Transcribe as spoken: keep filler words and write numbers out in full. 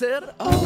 ser. Oh.